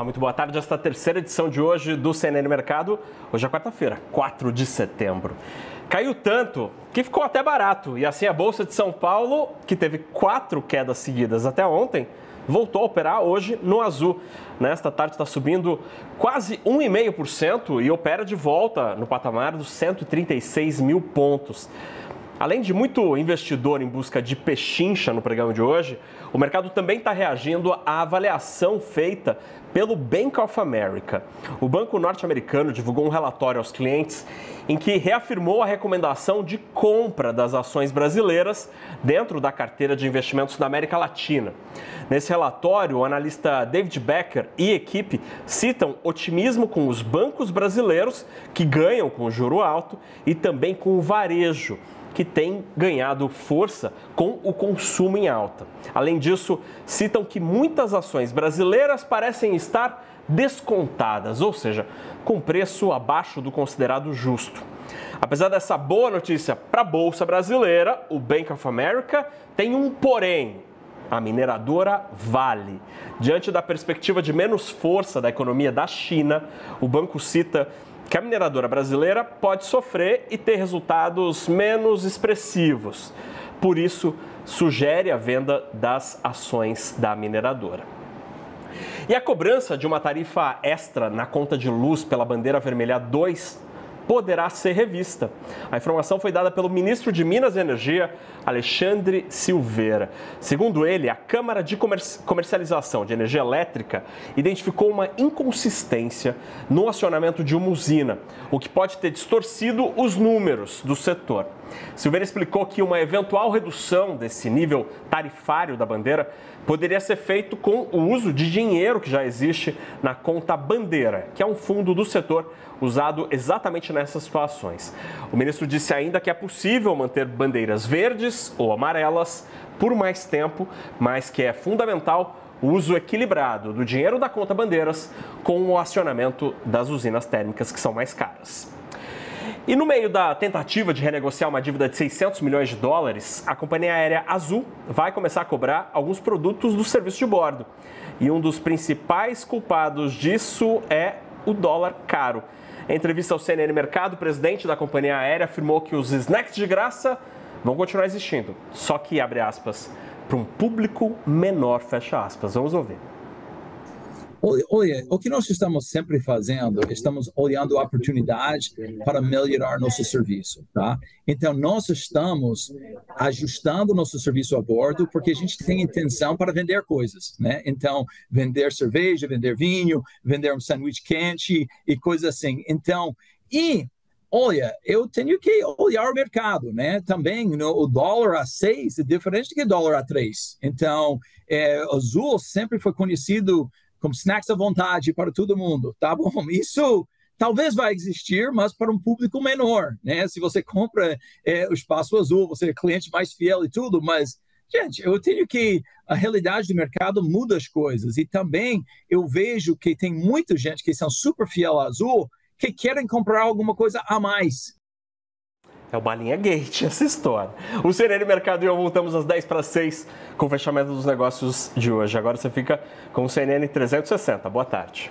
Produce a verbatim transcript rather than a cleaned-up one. Olá, muito boa tarde. Esta terceira edição de hoje do C N N Mercado. Hoje é quarta-feira, quatro de setembro. Caiu tanto que ficou até barato. E assim a Bolsa de São Paulo, que teve quatro quedas seguidas até ontem, voltou a operar hoje no azul. Nesta tarde está subindo quase um vírgula cinco por cento e opera de volta no patamar dos cento e trinta e seis mil pontos. Além de muito investidor em busca de pechincha no pregão de hoje, o mercado também está reagindo à avaliação feita pelo Bank of America. O banco norte-americano divulgou um relatório aos clientes em que reafirmou a recomendação de compra das ações brasileiras dentro da carteira de investimentos da América Latina. Nesse relatório, o analista David Becker e equipe citam otimismo com os bancos brasileiros, que ganham com o juro alto, e também com o varejo, que tem ganhado força com o consumo em alta. Além disso, citam que muitas ações brasileiras parecem estar descontadas, ou seja, com preço abaixo do considerado justo. Apesar dessa boa notícia para a Bolsa Brasileira, o Bank of America tem um porém. A mineradora Vale. Diante da perspectiva de menos força da economia da China, o banco cita que a mineradora brasileira pode sofrer e ter resultados menos expressivos. Por isso, sugere a venda das ações da mineradora. E a cobrança de uma tarifa extra na conta de luz pela bandeira vermelha dois poderá ser revista. A informação foi dada pelo ministro de Minas e Energia, Alexandre Silveira. Segundo ele, a Câmara de Comercialização de Energia Elétrica identificou uma inconsistência no acionamento de uma usina, o que pode ter distorcido os números do setor. Silveira explicou que uma eventual redução desse nível tarifário da bandeira poderia ser feito com o uso de dinheiro que já existe na conta bandeira, que é um fundo do setor usado exatamente na nessas situações. O ministro disse ainda que é possível manter bandeiras verdes ou amarelas por mais tempo, mas que é fundamental o uso equilibrado do dinheiro da conta bandeiras com o acionamento das usinas térmicas, que são mais caras. E no meio da tentativa de renegociar uma dívida de seiscentos milhões de dólares, a companhia aérea Azul vai começar a cobrar alguns produtos do serviço de bordo. E um dos principais culpados disso é o dólar caro. Em entrevista ao C N N Mercado, o presidente da companhia aérea afirmou que os snacks de graça vão continuar existindo, só que, abre aspas, para um público menor, fecha aspas. Vamos ouvir. Olha, o que nós estamos sempre fazendo, estamos olhando a oportunidade para melhorar nosso serviço, tá? Então, nós estamos ajustando nosso serviço a bordo porque a gente tem intenção para vender coisas, né? Então, vender cerveja, vender vinho, vender um sanduíche quente e coisas assim. Então, e... olha, eu tenho que olhar o mercado, né? Também no, o dólar a seis é diferente que o dólar a três. Então, é, Azul sempre foi conhecido como snacks à vontade para todo mundo, tá bom? Isso talvez vai existir, mas para um público menor, né? Se você compra é, o Espaço Azul, você é cliente mais fiel e tudo, mas, gente, eu tenho que... a realidade do mercado muda as coisas. E também eu vejo que tem muita gente que são super fiel a Azul, que querem comprar alguma coisa a mais. É uma linha gate essa história. O C N N Mercado e eu voltamos às dez para as seis com o fechamento dos negócios de hoje. Agora você fica com o C N N trezentos e sessenta. Boa tarde.